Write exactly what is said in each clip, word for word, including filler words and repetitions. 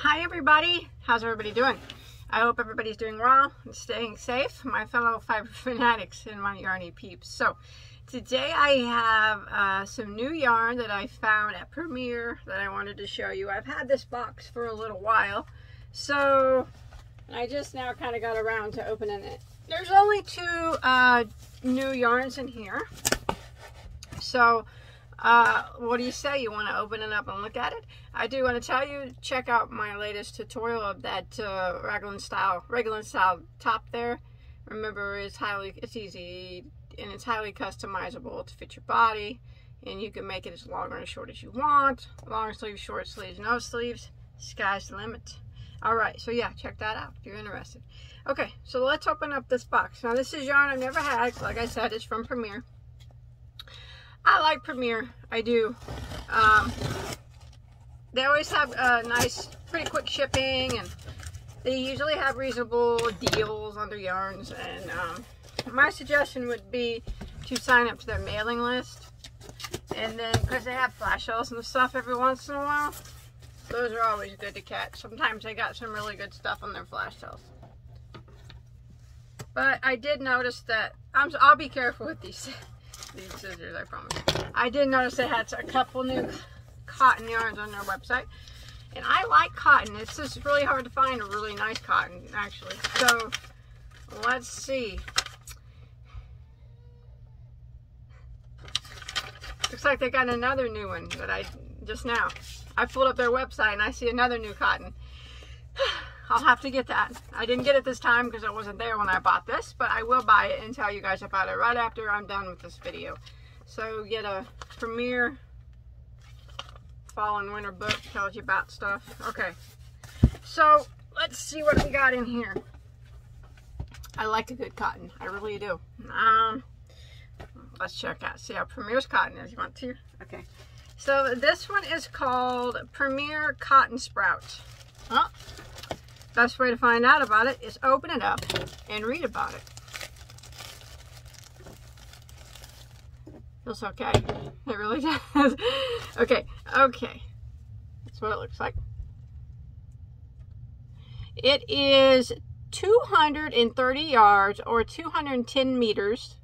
Hi everybody, how's everybody doing? I hope everybody's doing well and staying safe, my fellow fiber fanatics and my yarny peeps. So today I have uh, some new yarn that I found at Premier that I wanted to show you. I've had this box for a little while, so I just now kind of got around to opening it. There's only two uh, new yarns in here, so uh what do you say, you want to open it up and look at it? I do want to tell you, check out my latest tutorial of that uh raglan style raglan style top there. Remember, it's highly it's easy and it's highly customizable to fit your body, and you can make it as long or as short as you want. Long sleeves, short sleeves, no sleeves, sky's the limit. All right, so yeah, check that out if you're interested. Okay, so let's open up this box. Now this is yarn I've never had. Like I said, it's from Premier. I like Premier, I do. Um, they always have uh, nice, pretty quick shipping, and they usually have reasonable deals on their yarns. And um, my suggestion would be to sign up to their mailing list, and then because they have flash sales and stuff every once in a while, those are always good to catch. Sometimes they got some really good stuff on their flash sales. But I did notice that I'm, I'll be careful with these. These scissors, I promise. I did notice they had a couple new cotton yarns on their website, and I like cotton. It's just really hard to find a really nice cotton, actually. So let's see. Looks like they got another new one that I just now. I pulled up their website and I see another new cotton. I'll have to get that. I didn't get it this time because I wasn't there when I bought this, but I will buy it and tell you guys about it right after I'm done with this video. So get a Premier fall and winter book, tells you about stuff. Okay, so let's see what we got in here. I like a good cotton, I really do. Um, let's check out, see how Premier's cotton is. You want to? Okay, so this one is called Premier Cotton Sprout. Oh. Best way to find out about it is open it up and read about it. Feels okay. It really does. Okay, okay. That's what it looks like. It is two hundred thirty yards or two hundred ten meters,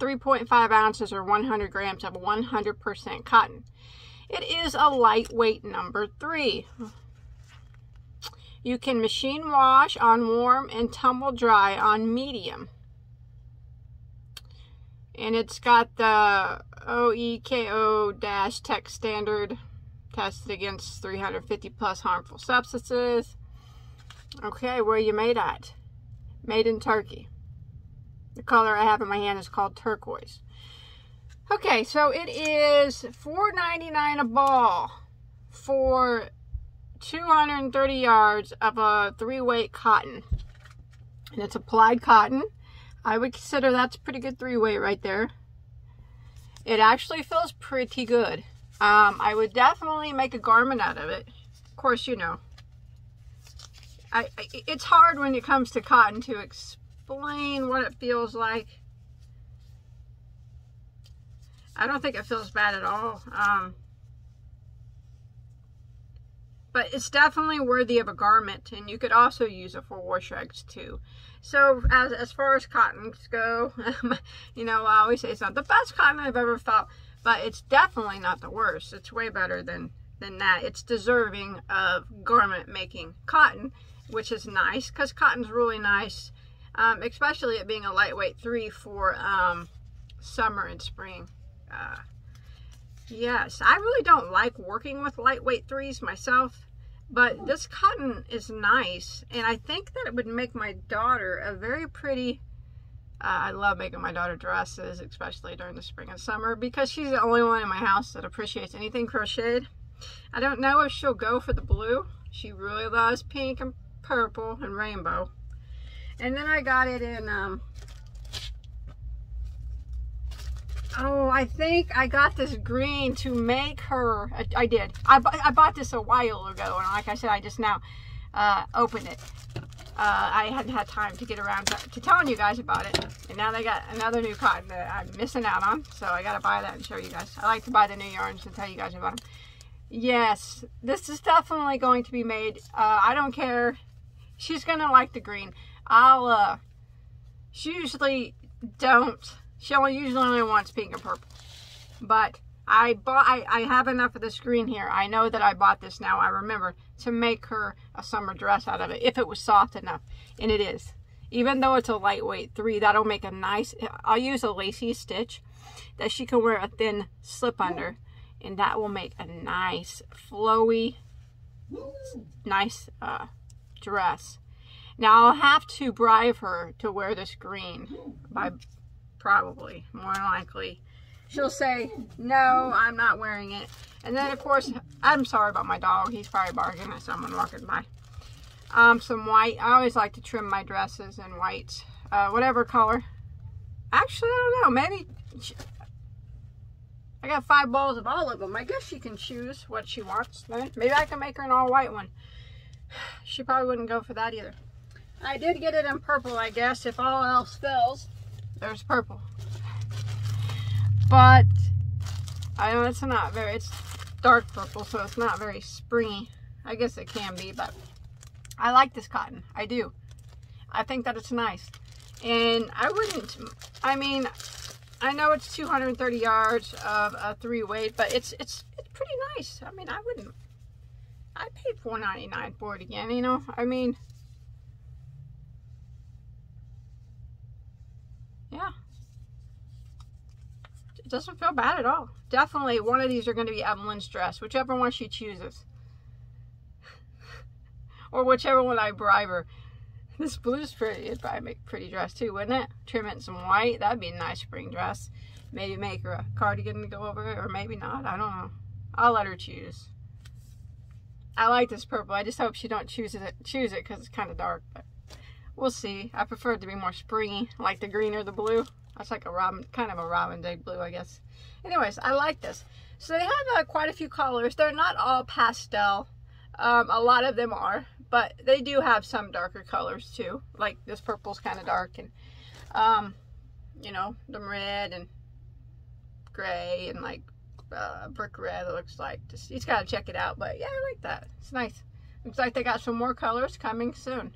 three point five ounces or one hundred grams of one hundred percent cotton. It is a lightweight number three. You can machine wash on warm and tumble dry on medium. And it's got the O E K O-TEX standard tested against three hundred fifty plus harmful substances. Okay, where are you made at? Made in Turkey. The color I have in my hand is called turquoise. Okay, so it is four ninety-nine a ball for two hundred thirty yards of a three-weight cotton, and it's applied cotton. I would consider that's a pretty good three-weight right there. It actually feels pretty good. um, I would definitely make a garment out of it. Of course, you know, I, I it's hard when it comes to cotton to explain what it feels like. I don't think it feels bad at all. um, But it's definitely worthy of a garment, and you could also use it for wash rags too. So as, as far as cottons go, um, you know, I always say it's not the best cotton I've ever felt, but it's definitely not the worst. It's way better than, than that. It's deserving of garment making cotton, which is nice because cotton's really nice, um, especially it being a lightweight three for um, summer and spring. Uh, Yes, I really don't like working with lightweight threes myself, but this cotton is nice, and I think that it would make my daughter a very pretty, uh, I love making my daughter dresses, especially during the spring and summer, because she's the only one in my house that appreciates anything crocheted. I don't know if she'll go for the blue. She really loves pink and purple and rainbow. And then I got it in, um, oh, I think I got this green to make her. I, I did. I, bu I bought this a while ago, and like I said, I just now uh, opened it. Uh, I hadn't had time to get around to, to telling you guys about it, and now they got another new cotton that I'm missing out on, so I got to buy that and show you guys. I like to buy the new yarns and tell you guys about them. Yes, this is definitely going to be made. Uh, I don't care. She's gonna like the green. I'll, uh, she usually don't, she only usually only wants pink and purple. But I bought, I, I have enough of this green here. I know that I bought this now, I remember, to make her a summer dress out of it, if it was soft enough, and it is. Even though it's a lightweight three, that'll make a nice, I'll use a lacy stitch that she can wear a thin slip under. And that will make a nice, flowy, nice uh, dress. Now, I'll have to bribe her to wear this green, by probably, more than likely. She'll say, no, I'm not wearing it. And then, of course, I'm sorry about my dog. He's probably barking at someone walking by. Um, some white. I always like to trim my dresses in whites. Uh, whatever color. Actually, I don't know. Maybe... She, I got five balls of all of them. I guess she can choose what she wants then. Maybe I can make her an all-white one. She probably wouldn't go for that either. I did get it in purple, I guess. If all else fails, there's purple. But, I know it's not very, it's dark purple, so it's not very springy. I guess it can be, but I like this cotton. I do. I think that it's nice. And I wouldn't, I mean... I know it's two hundred thirty yards of a three weight, but it's it's it's pretty nice. I mean, I wouldn't. I paid four ninety-nine for it again. You know, I mean, yeah, it doesn't feel bad at all. Definitely, one of these are going to be Evelyn's dress, whichever one she chooses, or whichever one I bribe her. This blue's pretty. It'd probably make a pretty dress too, wouldn't it? Trim it in some white. That'd be a nice spring dress. Maybe make her a cardigan to go over it, or maybe not. I don't know. I'll let her choose. I like this purple. I just hope she don't choose it choose it because it's kind of dark, but we'll see. I prefer it to be more springy, like the green or the blue. That's like a robin, kind of a robin day blue, I guess. Anyways, I like this. So they have uh, quite a few colors. They're not all pastel. Um, a lot of them are, but they do have some darker colors too. Like this purple's kind of dark, and um, you know, the red and gray and like uh, brick red. It looks like. Just, you just gotta check it out. But yeah, I like that. It's nice. Looks like they got some more colors coming soon.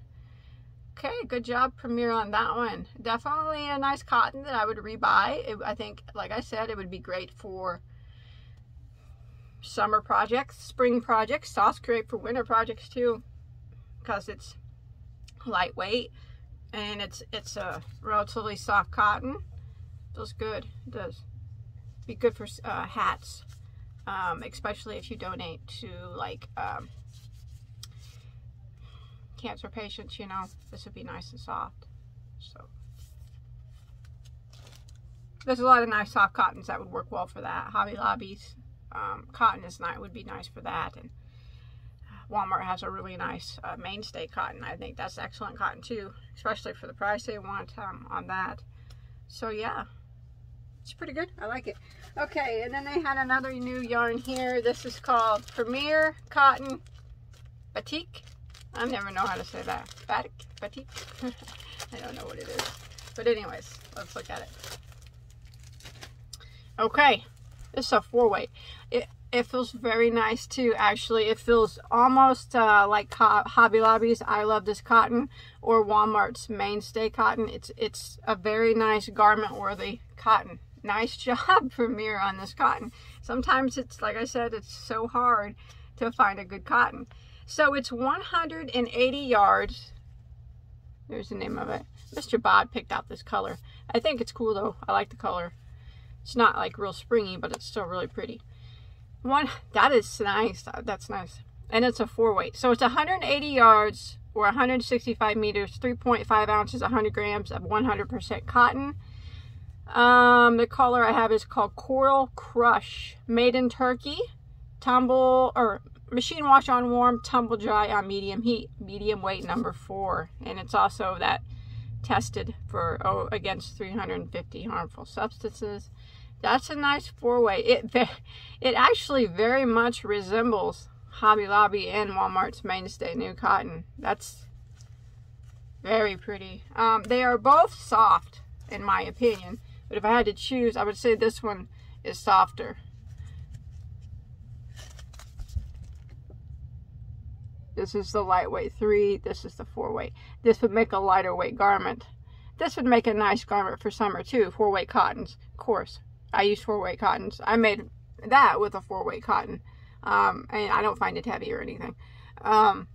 Okay, good job, Premier, on that one. Definitely a nice cotton that I would rebuy. It, I think, like I said, it would be great for summer projects, spring projects. Sauce great for winter projects too, because it's lightweight and it's it's a relatively soft cotton. Feels good. It does. Be good for uh, hats, um, especially if you donate to like um, cancer patients. You know, this would be nice and soft. So there's a lot of nice soft cottons that would work well for that. Hobby Lobby's. Um, cotton is nice, would be nice for that, and Walmart has a really nice uh, mainstay cotton. I think that's excellent cotton too, especially for the price they want um, on that. So yeah, it's pretty good. I like it. Okay, and then they had another new yarn here. This is called Premier Cotton Batik. I never know how to say that. Batik? Batik? I don't know what it is. But anyways, let's look at it. Okay. This is a four-weight. It, it feels very nice, too, actually. It feels almost uh, like Hobby Lobby's I Love This Cotton or Walmart's Mainstay Cotton. It's it's a very nice garment-worthy cotton. Nice job, Premier, on this cotton. Sometimes it's, like I said, it's so hard to find a good cotton. So it's one hundred eighty yards. There's the name of it. Mister Bod picked out this color. I think it's cool, though. I like the color. It's not like real springy, but it's still really pretty. One, that is nice. That's nice. And it's a four weight. So it's one hundred eighty yards or one hundred sixty-five meters, three point five ounces, one hundred grams of one hundred percent cotton. Um, the color I have is called Coral Crush. Made in Turkey. Tumble, or machine wash on warm, tumble dry on medium heat. Medium weight number four. And it's also that tested for oh, against three hundred fifty harmful substances. That's a nice four-way. It it actually very much resembles Hobby Lobby and Walmart's Mainstay New Cotton. That's very pretty. Um, they are both soft, in my opinion. But if I had to choose, I would say this one is softer. This is the lightweight three. This is the four weight. This would make a lighter weight garment. This would make a nice garment for summer too. Four weight cottons, of course. I use four weight cottons. I made that with a four weight cotton, um, and I don't find it heavy or anything. Um,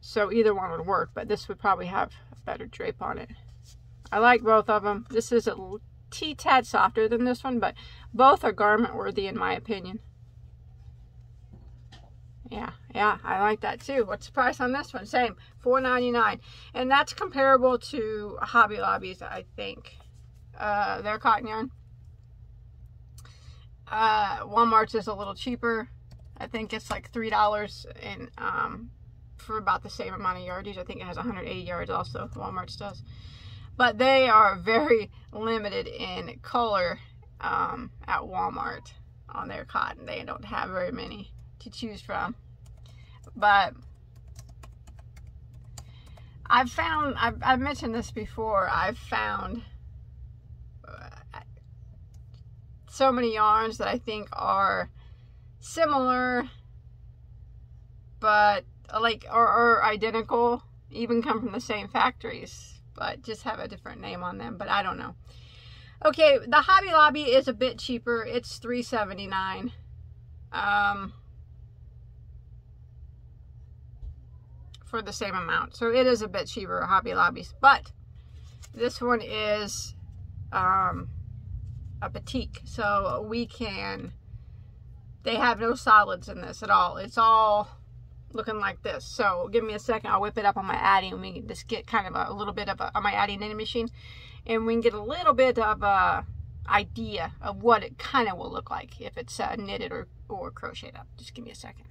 so either one would work, but this would probably have a better drape on it. I like both of them. This is a tee-tad softer than this one, but both are garment worthy in my opinion. Yeah, yeah, I like that too. What's the price on this one? Same, four ninety-nine, and that's comparable to Hobby Lobby's, I think. Uh, their cotton yarn. Uh, Walmart's is a little cheaper. I think it's like three dollars and um, for about the same amount of yardage. I think it has one hundred eighty yards. Also, Walmart's does, but they are very limited in color um, at Walmart on their cotton. They don't have very many to choose from, but I've found, I've, I've mentioned this before, I've found uh, so many yarns that I think are similar, but like, or, or identical, even come from the same factories, but just have a different name on them, but I don't know. Okay, the Hobby Lobby is a bit cheaper. It's three seventy-nine. Um... for the same amount, so it is a bit cheaper at Hobby Lobby's, but this one is um, a batik, so we can, they have no solids in this at all. It's all looking like this, so give me a second, I'll whip it up on my Addi, and we can just get kind of a, a little bit of a, on my Addi knitting machine, and we can get a little bit of a idea of what it kind of will look like if it's uh, knitted or, or crocheted up. Just give me a second.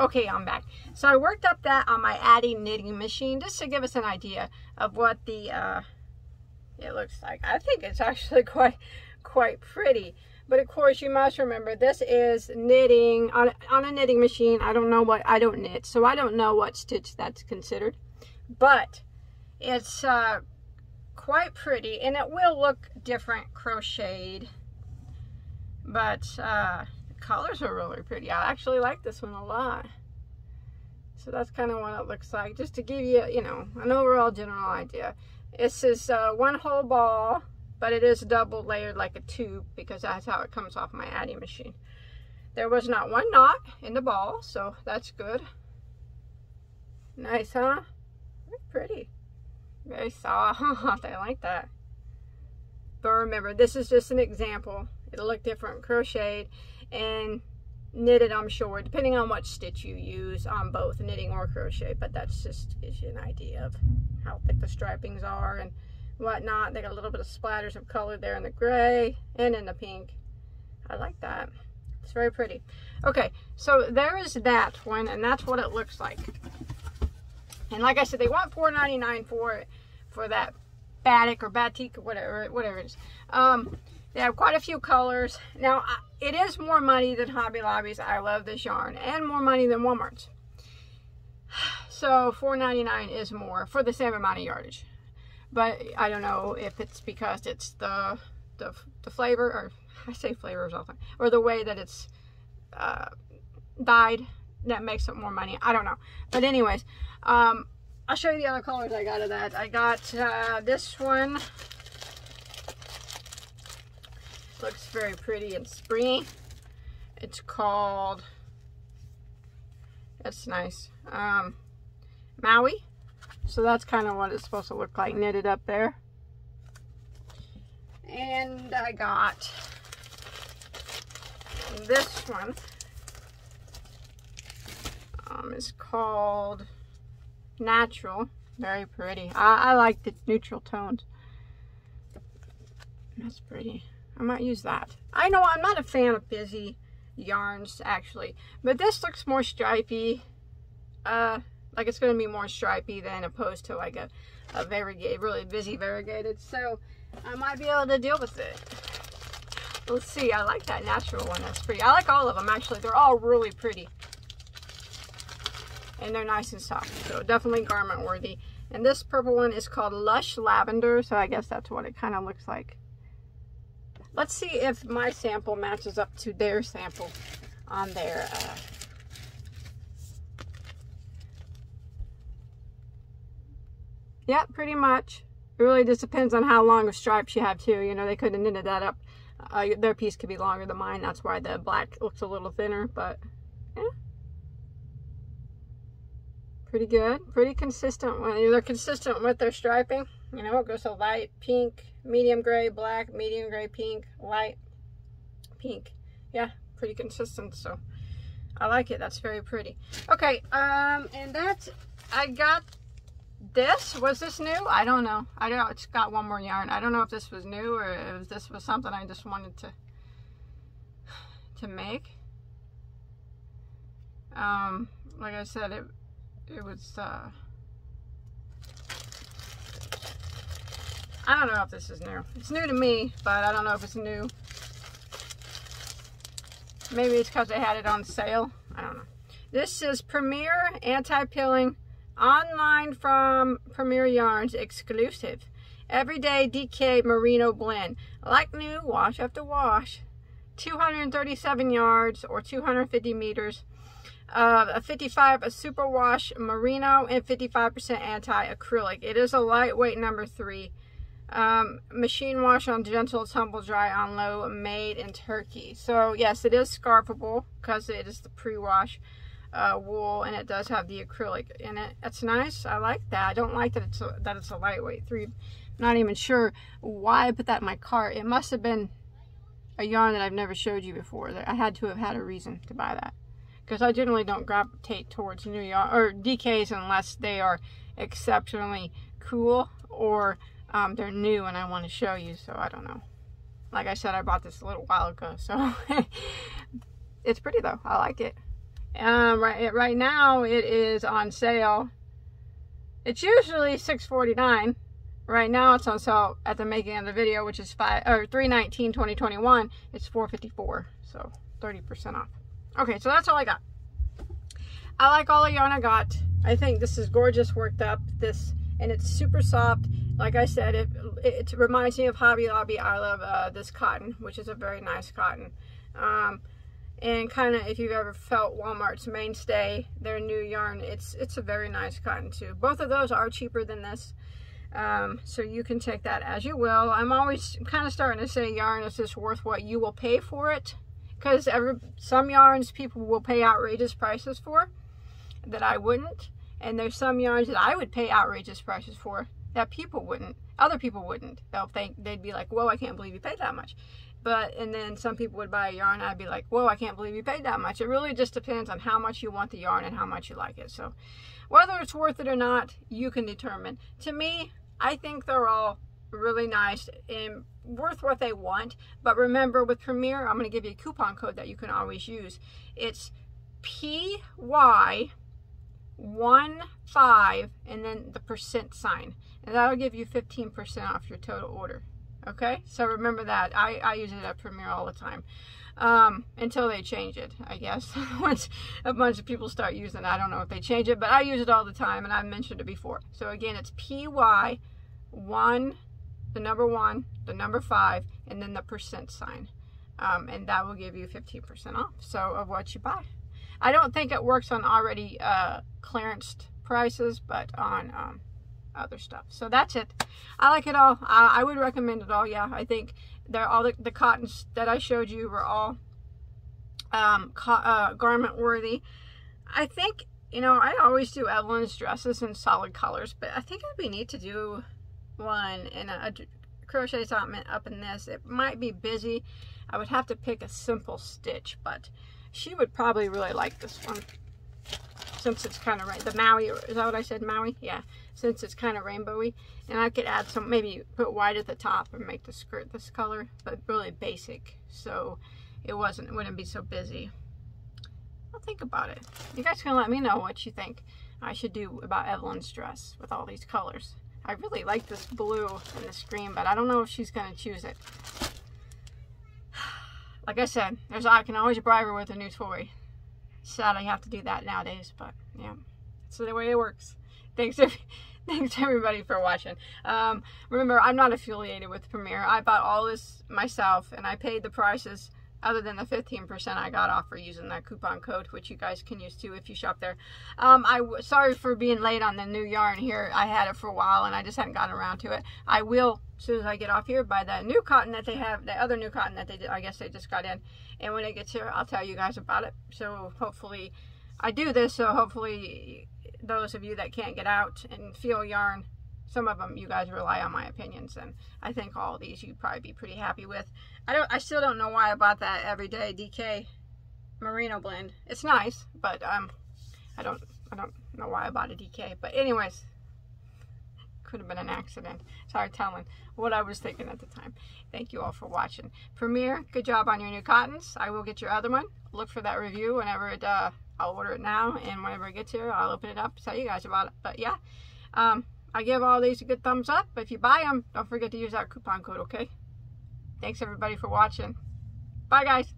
Okay, I'm back. So I worked up that on my Addi knitting machine just to give us an idea of what the uh, it looks like. I think it's actually quite quite pretty. But of course, you must remember this is knitting on on a knitting machine. I don't know what I don't knit, so I don't know what stitch that's considered. But it's uh, quite pretty, and it will look different crocheted. But uh, colors are really pretty. I actually like this one a lot. So that's kind of what it looks like, just to give you, you know, an overall general idea. This is uh, one whole ball, but it is double layered like a tube because that's how it comes off my Addi machine. There was not one knot in the ball, so that's good. Nice, huh? Very pretty. Very soft. I like that. But remember, this is just an example. It'll look different crocheted and knitted, I'm sure, depending on what stitch you use on both knitting or crochet, but that's just gives you an idea of how thick the stripings are and whatnot. They got a little bit of splatters of color there in the gray and in the pink. I like that. It's very pretty. Okay, so there is that one, and that's what it looks like. And like I said, they want four ninety-nine for it, for that batik or batik or whatever whatever it is. Um, They have quite a few colors. Now, it is more money than Hobby Lobby's. I love this yarn. And more money than Walmart's. So, four ninety-nine is more for the same amount of yardage. But I don't know if it's because it's the the, the flavor, or I say flavor or something, or the way that it's uh, dyed that makes it more money. I don't know. But anyways, um, I'll show you the other colors I got of that. I got uh, this one. Looks very pretty and springy. It's called, that's nice, um, Maui. So that's kind of what it's supposed to look like knitted up there. And I got this one. Um, it's called Natural. Very pretty. I, I like the neutral tones. That's pretty. I might use that. I know I'm not a fan of busy yarns, actually, but this looks more stripey. Uh, like it's going to be more stripey than opposed to like a, a variegated, really busy variegated. So I might be able to deal with it. Let's see. I like that Natural one. That's pretty. I like all of them, actually. They're all really pretty. And they're nice and soft. So definitely garment worthy. And this purple one is called Lush Lavender. So I guess that's what it kind of looks like. Let's see if my sample matches up to their sample on their uh, Yeah, pretty much. It really just depends on how long of stripes you have too. You know, they could have knitted that up. Uh, their piece could be longer than mine. That's why the black looks a little thinner, but yeah. Pretty good. Pretty consistent. When they're consistent with their striping. You know, it goes to light pink, medium gray, black, medium gray, pink, light pink. Yeah, pretty consistent. So I like it. That's very pretty. Okay, um, and that's, I got this. Was this new? I don't know. I don't know. It's got one more yarn. I don't know if this was new or if this was something I just wanted to to make. Um, like I said, it it was. Uh, I don't know if this is new. It's new to me, but I don't know if it's new. Maybe it's because they had it on sale. I don't know. This is Premier Anti-Pilling, online from Premier Yarns, exclusive. Everyday D K Merino Blend. Like new, wash after wash. two hundred thirty-seven yards or two hundred fifty meters. Uh, a fifty-five, a superwash merino, and fifty-five percent anti-acrylic. It is a lightweight number three. Um, machine wash on gentle, tumble dry on low, made in Turkey. So yes, it is scarfable because it is the pre-wash uh, wool, and it does have the acrylic in it. That's nice. I like that. I don't like that it's a, that it's a lightweight three. I'm not even sure why I put that in my cart. It must have been a yarn that I've never showed you before. I had to have had a reason to buy that, because I generally don't gravitate towards new yarn or D Ks unless they are exceptionally cool or Um, they're new and I want to show you, so I don't know. Like I said, I bought this a little while ago, so it's pretty though. I like it. Um, right, right now it is on sale. It's usually six forty-nine. Right now it's on sale at the making of the video, which is five or three nineteen twenty twenty-one. It's four fifty-four, so thirty percent off. Okay, so that's all I got. I like all the yarn I got. I think this is gorgeous worked up. This and it's super soft. Like I said, it, it reminds me of Hobby Lobby. I love uh, this cotton, which is a very nice cotton. Um, and kind of, if you've ever felt Walmart's mainstay, their new yarn, it's it's a very nice cotton too. Both of those are cheaper than this. Um, so you can take that as you will. I'm always kind of starting to say yarn is just worth what you will pay for it. Because some yarns people will pay outrageous prices for that I wouldn't. And there's some yarns that I would pay outrageous prices for that people wouldn't. Other people wouldn't. They'll think, they'd be like, whoa, I can't believe you paid that much. But, and then some people would buy a yarn, I'd be like, whoa, I can't believe you paid that much. It really just depends on how much you want the yarn and how much you like it. So, whether it's worth it or not, you can determine. To me, I think they're all really nice and worth what they want. But remember, with Premier, I'm going to give you a coupon code that you can always use. It's P Y one five and then the percent sign, and that'll give you fifteen percent off your total order. Okay, so remember that. I, I use it at Premier all the time, um, until they change it, I guess. Once a bunch of people start using it, I don't know if they change it, but I use it all the time, and I've mentioned it before. So again, it's P Y one, the number one, the number five, and then the percent sign, um, and that will give you fifteen percent off so of what you buy. I don't think it works on already uh, clearanced prices, but on um, other stuff. So that's it. I like it all. I, I would recommend it all. Yeah, I think they're all the, the cottons that I showed you were all um, uh, garment worthy. I think, you know, I always do Evelyn's dresses in solid colors, but I think it'd be neat to do one in a, a crochet something up in this. It might be busy. I would have to pick a simple stitch, but she would probably really like this one, since it's kind of right. The Maui, is that what I said? Maui? Yeah. Since it's kind of rainbowy, and I could add some, maybe put white at the top and make the skirt this color, but really basic, so it wasn't, it wouldn't be so busy. I'll think about it. You guys can let me know what you think I should do about Evelyn's dress with all these colors. I really like this blue and this green, but I don't know if she's going to choose it. Like I said, there's, I can always bribe her with a new toy. Sadly, I have to do that nowadays, but yeah, that's the way it works. Thanks, every, thanks everybody for watching. Um, remember, I'm not affiliated with Premier. I bought all this myself, and I paid the prices other than the fifteen percent I got off for using that coupon code, which you guys can use too if you shop there. Um, I w sorry for being late on the new yarn here. I had it for a while and I just hadn't gotten around to it. I will, as soon as I get off here, buy that new cotton that they have, the other new cotton that they did, I guess they just got in. And when it gets here, I'll tell you guys about it. So hopefully, I do this, so hopefully those of you that can't get out and feel yarn, some of them you guys rely on my opinions, and I think all of these you'd probably be pretty happy with. I don't, I still don't know why I bought that Everyday D K Merino blend. It's nice, but um, I don't, I don't know why I bought a D K. But anyways, could have been an accident. Sorry, telling what I was thinking at the time. Thank you all for watching. Premier, good job on your new cottons. I will get your other one. Look for that review whenever it. Uh, I'll order it now, and whenever it gets here, I'll open it up, tell you guys about it. But yeah. Um, I give all these a good thumbs up. If you buy them, don't forget to use that coupon code, okay? Thanks, everybody, for watching. Bye, guys.